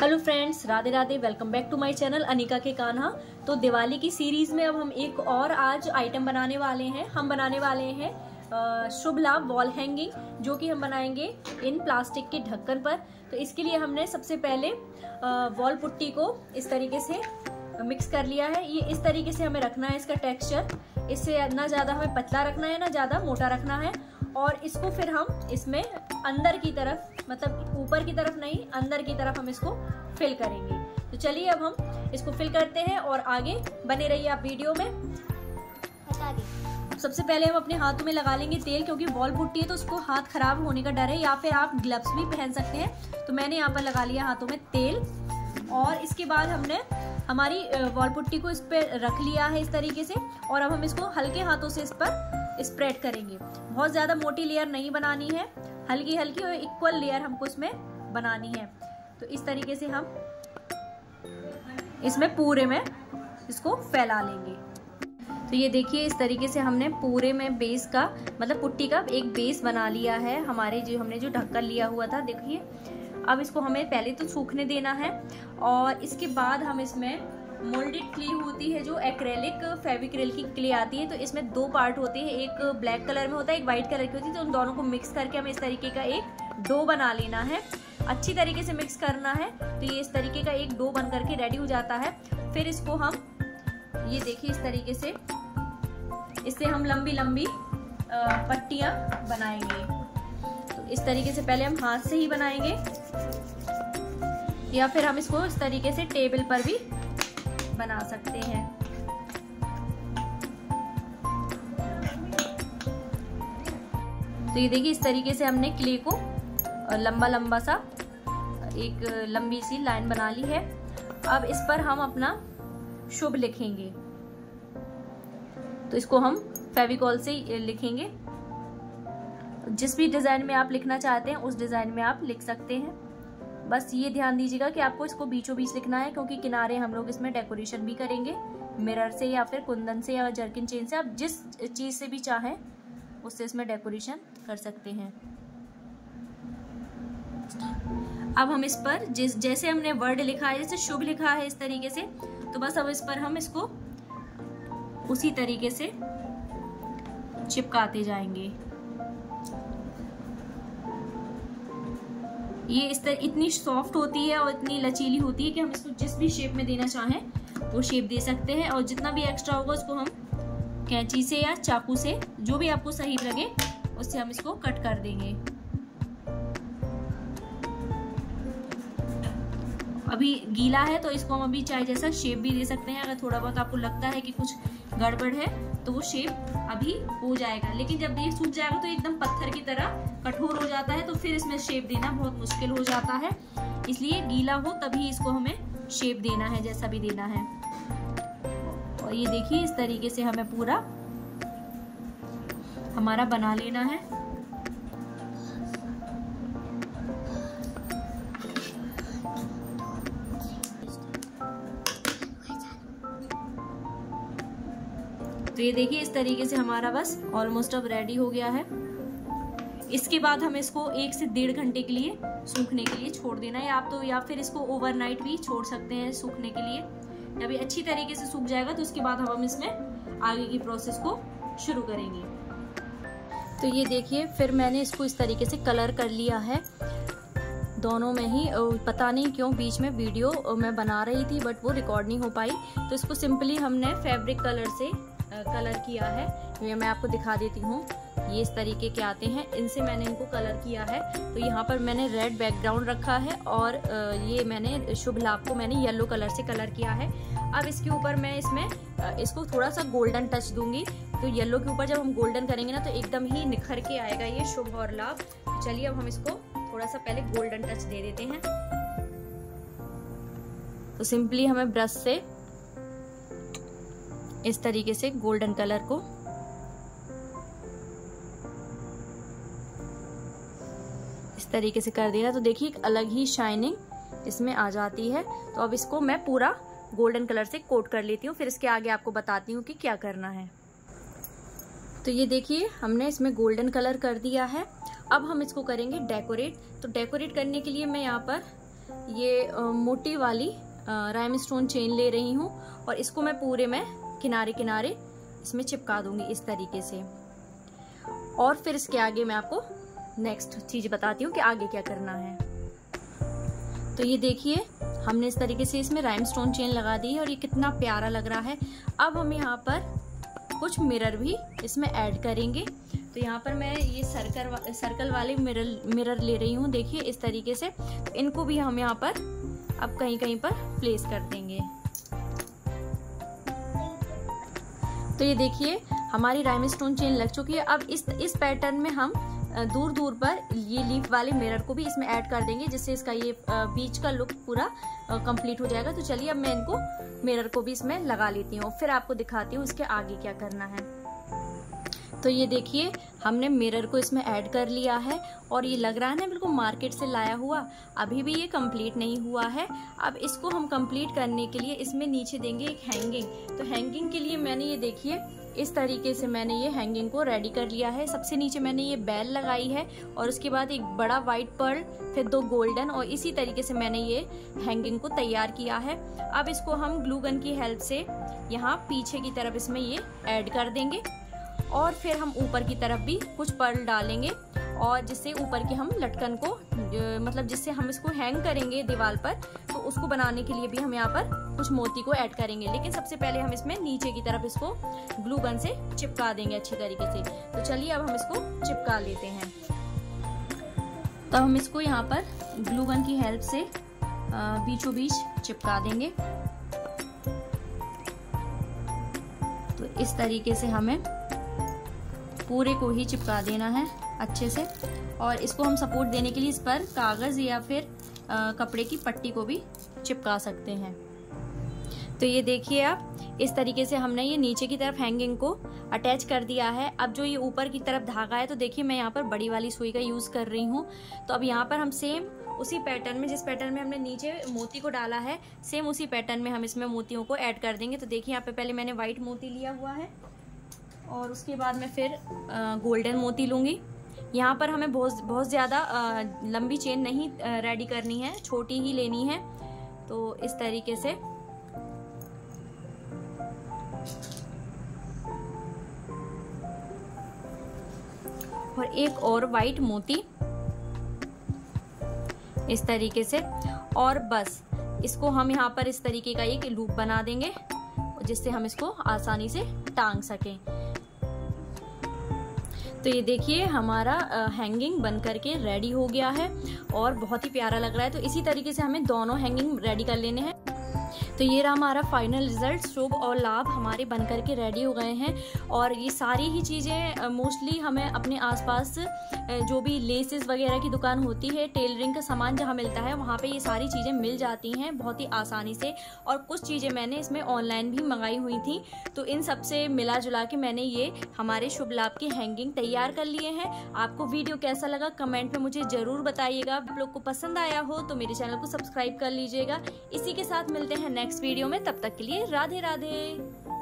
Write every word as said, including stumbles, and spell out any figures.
Hello friends, Radhe Radhe. Welcome back to my channel Anika के कान्हा। तो दिवाली की सीरीज़ में अब हम एक और आज आइटम बनाने वाले हैं। हम बनाने वाले हैं शुभ लाभ वॉल हैंगिंग, जो कि हम बनाएंगे इन प्लास्टिक के ढक्कन पर। तो इसके लिए हमने सबसे पहले वॉल पुट्टी को इस तरीके से मिक्स कर लिया है। ये इस तरीके से हमें रखना है इसका टेक्स्चर। इससे ना ज़्यादा हमें पतला रखना है, ना ज़्यादा मोटा रखना है। और इसको फिर हम इसमें अंदर की तरफ, मतलब ऊपर की तरफ नहीं, अंदर की तरफ हम इसको फिल करेंगे। तो चलिए अब हम इसको फिल करते हैं और आगे बने रहिए आप वीडियो में। सबसे पहले हम अपने हाथों में लगा लेंगे तेल, क्योंकि वॉल पुट्टी है तो उसको हाथ खराब होने का डर है, या फिर आप ग्लव्स भी पहन सकते हैं। तो मैंने यहाँ पर लगा लिया हाथों में तेल। और इसके बाद हमने हमारी वॉल पुट्टी को इस पर रख लिया है इस तरीके से। और अब हम इसको हल्के हाथों से इस पर स्प्रेड करेंगे। बहुत ज़्यादा मोटी लेयर नहीं बनानी है, हल्की हल्की और इक्वल लेयर हमको इसमें बनानी है। तो इस तरीके से हम इसमें पूरे में इसको फैला लेंगे। तो ये देखिए, इस तरीके से हमने पूरे में बेस का, मतलब पुट्टी का एक बेस बना लिया है हमारे, जो हमने जो ढक्कन लिया हुआ था। देखिए अब इसको हमें पहले तो सूखने देना है, और इसके बाद हम इसमें मोल्डेड क्ले होती है, जो एक्रेलिक फेविक्रिल की क्ले आती है। तो इसमें दो पार्ट होते हैं, एक ब्लैक कलर में होता है, एक वाइट कलर की होती है। तो उन दोनों को मिक्स करके हमें इस तरीके का एक डो बना लेना है, अच्छी तरीके से मिक्स करना है। तो ये इस तरीके का एक डो बन करके रेडी हो जाता है। फिर इसको हम, ये देखिए इस तरीके से, इससे हम लंबी लंबी पट्टियाँ बनाएंगे। तो इस तरीके से पहले हम हाथ से ही बनाएंगे, या फिर हम इसको इस तरीके से टेबल पर भी बना सकते हैं। तो ये देखिए इस तरीके से हमने क्ले को लंबा लंबा सा एक लंबी सी लाइन बना ली है। अब इस पर हम अपना शुभ लिखेंगे। तो इसको हम फेविकॉल से लिखेंगे। जिस भी डिजाइन में आप लिखना चाहते हैं उस डिजाइन में आप लिख सकते हैं। बस ये ध्यान दीजिएगा कि आपको इसको बीचों बीच लिखना है, क्योंकि किनारे हम लोग इसमें डेकोरेशन भी करेंगे मिरर से, या फिर कुंदन से, या जर्किन चेन से। आप जिस चीज़ से भी चाहें उससे इसमें डेकोरेशन कर सकते हैं। अब हम इस पर जिस जैसे हमने वर्ड लिखा है, जैसे शुभ लिखा है इस तरीके से, तो बस अब इस पर हम इसको उसी तरीके से चिपकाते जाएंगे। ये इस तरह इतनी सॉफ्ट होती है और इतनी लचीली होती है कि हम इसको जिस भी शेप में देना चाहें वो शेप दे सकते हैं। और जितना भी एक्स्ट्रा होगा उसको हम कैंची से या चाकू से, जो भी आपको सही लगे उससे हम इसको कट कर देंगे। अभी गीला है तो इसको हम अभी चाहे जैसा शेप भी दे सकते हैं। अगर थोड़ा बहुत आपको लगता है कि कुछ गड़बड़ है तो वो शेप अभी हो जाएगा, लेकिन जब ये सूख जाएगा तो एकदम पत्थर की तरह कठोर हो जाता है, तो फिर इसमें शेप देना बहुत मुश्किल हो जाता है। इसलिए गीला हो तभी इसको हमें शेप देना है, जैसा भी देना है। और ये देखिए इस तरीके से हमें पूरा हमारा बना लेना है। तो ये देखिए इस तरीके से हमारा बस ऑलमोस्ट अब रेडी हो गया है। इसके बाद हम इसको एक से डेढ़ घंटे के लिए सूखने के लिए छोड़ देना है। आप तो या फिर इसको ओवरनाइट भी छोड़ सकते हैं सूखने के लिए। जब ये अच्छी तरीके से सूख जाएगा तो उसके बाद हम इसमें आगे की प्रोसेस को शुरू करेंगे। तो ये देखिए फिर मैंने इसको इस तरीके से कलर कर लिया है दोनों में ही। पता नहीं क्यों बीच में वीडियो मैं बना रही थी बट वो रिकॉर्ड नहीं हो पाई, तो इसको सिंपली हमने फैब्रिक कलर से कलर किया है। ये मैं आपको दिखा देती हूँ। ये इस तरीके के आते हैं, इनसे मैंने इनको कलर किया है। तो यहाँ पर मैंने रेड बैकग्राउंड रखा है, और ये मैंने शुभ लाभ को मैंने येलो कलर से कलर किया है। अब इसके ऊपर मैं इसमें इसको थोड़ा सा गोल्डन टच दूंगी। तो येलो के ऊपर जब हम गोल्डन करेंगे ना तो एकदम ही निखर के आएगा ये शुभ और लाभ। चलिए अब हम इसको थोड़ा सा पहले गोल्डन टच दे देते हैं। तो सिंपली हमें ब्रश से इस तरीके से गोल्डन कलर को इस तरीके से कर देना। तो देखिए एक अलग ही शाइनिंग इसमें आ जाती है। तो अब इसको मैं पूरा गोल्डन कलर से कोट कर लेती हूँ, फिर इसके आगे आपको बताती हूँ कि क्या करना है। तो ये देखिए हमने इसमें गोल्डन कलर कर दिया है। अब हम इसको करेंगे डेकोरेट। तो डेकोरेट करने के लिए मैं यहाँ पर ये मोटी वाली राइम स्टोन चेन ले रही हूँ और इसको मैं पूरे में किनारे किनारे इसमें चिपका दूंगी इस तरीके से। और फिर इसके आगे मैं आपको नेक्स्ट चीज़ बताती हूँ कि आगे क्या करना है। तो ये देखिए हमने इस तरीके से इसमें राइम स्टोन चेन लगा दी है और ये कितना प्यारा लग रहा है। अब हम यहाँ पर कुछ मिरर भी इसमें ऐड करेंगे। तो यहाँ पर मैं ये सर्कल वा, सर्कल वाले मिरर मिरर ले रही हूँ, देखिए इस तरीके से। तो इनको भी हम यहाँ पर अब कहीं कहीं पर प्लेस कर देंगे। तो ये देखिए हमारी राइम स्टोन चेन लग चुकी है। अब इस इस पैटर्न में हम दूर दूर पर ये लीफ वाले मिरर को भी इसमें ऐड कर देंगे, जिससे इसका ये बीच का लुक पूरा कंप्लीट हो जाएगा। तो चलिए अब मैं इनको मिरर को भी इसमें लगा लेती हूँ, फिर आपको दिखाती हूँ इसके आगे क्या करना है। तो ये देखिए हमने मिरर को इसमें ऐड कर लिया है और ये लग रहा है ना बिल्कुल मार्केट से लाया हुआ। अभी भी ये कंप्लीट नहीं हुआ है। अब इसको हम कंप्लीट करने के लिए इसमें नीचे देंगे एक हैंगिंग। तो हैंगिंग के लिए मैंने ये देखिए इस तरीके से मैंने ये हैंगिंग को रेडी कर लिया है। सबसे नीचे मैंने ये बेल लगाई है और उसके बाद एक बड़ा वाइट पर्ल, फिर दो गोल्डन, और इसी तरीके से मैंने ये हैंगिंग को तैयार किया है। अब इसको हम ग्लू गन की हेल्प से यहाँ पीछे की तरफ इसमें ये ऐड कर देंगे और फिर हम ऊपर की तरफ भी कुछ पर्ल डालेंगे, और जिससे ऊपर के हम लटकन को मतलब जिससे हम इसको हैंग करेंगे दीवार पर, तो उसको बनाने के लिए भी हम यहाँ पर कुछ मोती को ऐड करेंगे। लेकिन सबसे पहले हम इसमें नीचे की तरफ इसको ग्लू गन से चिपका देंगे अच्छे तरीके से। तो चलिए अब हम इसको चिपका लेते हैं। तब तो हम इसको यहाँ पर ग्लू गन की हेल्प से बीचों बीच चिपका देंगे। तो इस तरीके से हमें पूरे को ही चिपका देना है अच्छे से। और इसको हम सपोर्ट देने के लिए इस पर कागज़ या फिर आ, कपड़े की पट्टी को भी चिपका सकते हैं। तो ये देखिए आप इस तरीके से हमने ये नीचे की तरफ हैंगिंग को अटैच कर दिया है। अब जो ये ऊपर की तरफ धागा है, तो देखिए मैं यहाँ पर बड़ी वाली सुई का यूज़ कर रही हूँ। तो अब यहाँ पर हम सेम उसी पैटर्न में, जिस पैटर्न में हमने नीचे मोती को डाला है, सेम उसी पैटर्न में हम इसमें मोतियों को ऐड कर देंगे। तो देखिए यहाँ पर पहले मैंने वाइट मोती लिया हुआ है और उसके बाद मैं फिर गोल्डन मोती लूँगी। यहाँ पर हमें बहुत बहुत ज़्यादा लंबी चेन नहीं रेडी करनी है, छोटी ही लेनी है। तो इस तरीके से और एक और वाइट मोती इस तरीके से, और बस इसको हम यहाँ पर इस तरीके का एक लूप बना देंगे जिससे हम इसको आसानी से टांग सकें। तो ये देखिए हमारा हैंगिंग बन करके रेडी हो गया है और बहुत ही प्यारा लग रहा है। तो इसी तरीके से हमें दोनों हैंगिंग रेडी कर लेने हैं। तो ये रहा हमारा फाइनल रिजल्ट। शुभ और लाभ हमारे बन करके रेडी हो गए हैं। और ये सारी ही चीज़ें मोस्टली हमें अपने आसपास जो भी लेसेस वगैरह की दुकान होती है, टेलरिंग का सामान जहाँ मिलता है, वहाँ पे ये सारी चीज़ें मिल जाती हैं बहुत ही आसानी से। और कुछ चीज़ें मैंने इसमें ऑनलाइन भी मंगाई हुई थी। तो इन सब से मिला जुला के मैंने ये हमारे शुभ लाभ के हैंगिंग तैयार कर लिए हैं। आपको वीडियो कैसा लगा कमेंट में मुझे ज़रूर बताइएगा। आप लोग को पसंद आया हो तो मेरे चैनल को सब्सक्राइब कर लीजिएगा। इसी के साथ मिलते हैं नेक्स्ट वीडियो में, तब तक के लिए राधे राधे।